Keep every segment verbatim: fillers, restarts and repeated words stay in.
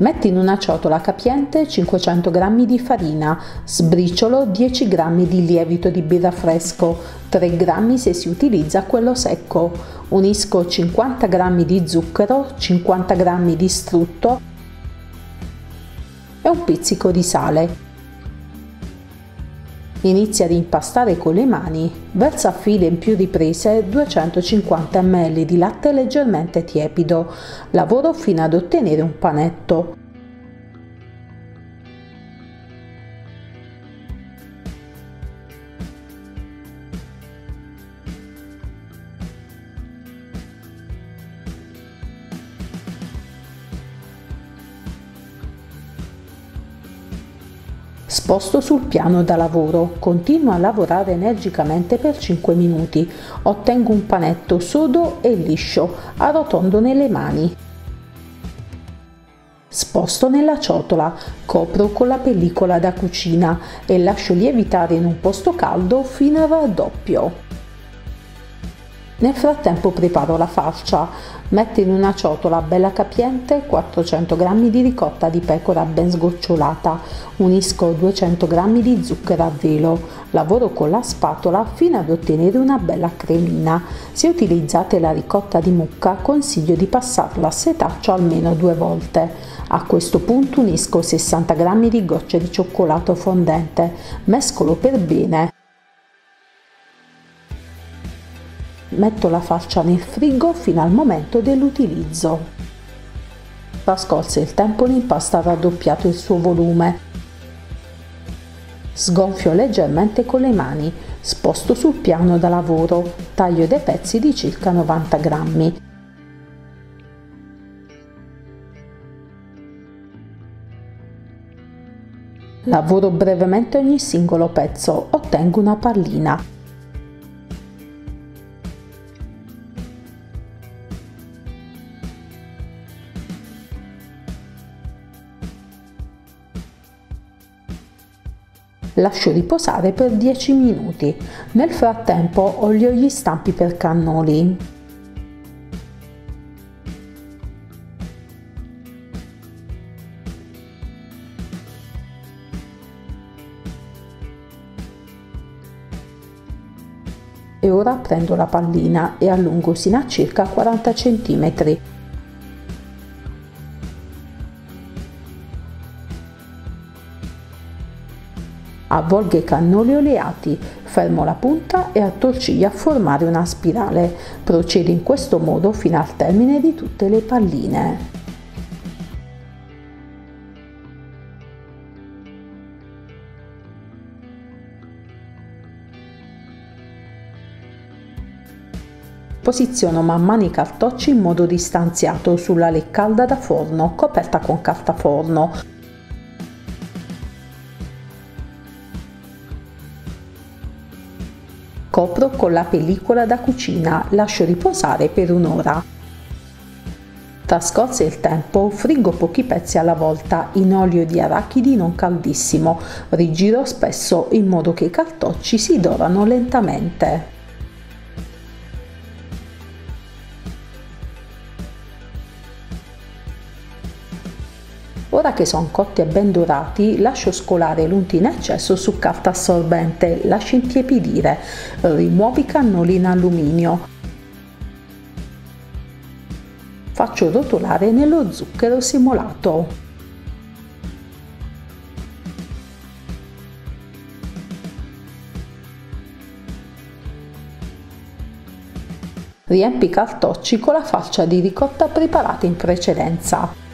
Metti in una ciotola capiente cinquecento grammi di farina, sbriciolo, dieci grammi di lievito di birra fresco, tre grammi se si utilizza quello secco. Unisco cinquanta grammi di zucchero, cinquanta grammi di strutto e un pizzico di sale. Inizia ad impastare con le mani, versa a filo in più riprese duecentocinquanta millilitri di latte leggermente tiepido, lavoro fino ad ottenere un panetto. Sposto sul piano da lavoro, continuo a lavorare energicamente per cinque minuti, ottengo un panetto sodo e liscio, arrotondo nelle mani. Sposto nella ciotola, copro con la pellicola da cucina e lascio lievitare in un posto caldo fino al raddoppio. Nel frattempo preparo la farcia, metto in una ciotola bella capiente quattrocento grammi di ricotta di pecora ben sgocciolata, unisco duecento grammi di zucchero a velo, lavoro con la spatola fino ad ottenere una bella cremina. Se utilizzate la ricotta di mucca consiglio di passarla a setaccio almeno due volte. A questo punto unisco sessanta grammi di gocce di cioccolato fondente, mescolo per bene. Metto la farcia nel frigo fino al momento dell'utilizzo. Trascorso il tempo l'impasto ha raddoppiato il suo volume. Sgonfio leggermente con le mani, sposto sul piano da lavoro, taglio dei pezzi di circa novanta grammi. Lavoro brevemente ogni singolo pezzo, ottengo una pallina. Lascio riposare per dieci minuti. Nel frattempo olio gli stampi per cannoli. E ora prendo la pallina e allungo sino a circa quaranta centimetri. Avvolgo i cannoli oleati, fermo la punta e attorciglio a formare una spirale. Procedo in questo modo fino al termine di tutte le palline. Posiziono man mano i cartocci in modo distanziato sulla legna calda da forno coperta con carta forno. Copro con la pellicola da cucina, lascio riposare per un'ora. Trascorso il tempo, friggo pochi pezzi alla volta in olio di arachidi non caldissimo, rigiro spesso in modo che i cartocci si dorano lentamente. Ora che sono cotti e ben dorati, lascio scolare l'unto in eccesso su carta assorbente, lascio intiepidire, rimuovo i cannoli in alluminio, faccio rotolare nello zucchero semolato. Riempi i cartocci con la farcia di ricotta preparata in precedenza.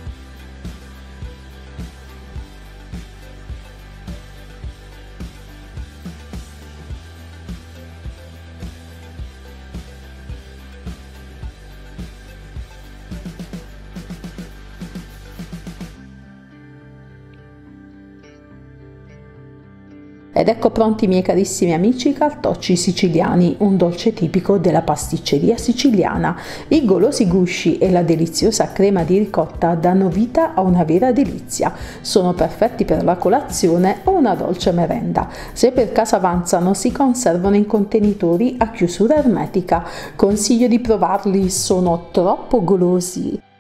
Ed ecco pronti, miei carissimi amici, i cartocci siciliani, un dolce tipico della pasticceria siciliana. I golosi gusci e la deliziosa crema di ricotta danno vita a una vera delizia. Sono perfetti per la colazione o una dolce merenda. Se per caso avanzano, si conservano in contenitori a chiusura ermetica. Consiglio di provarli, sono troppo golosi!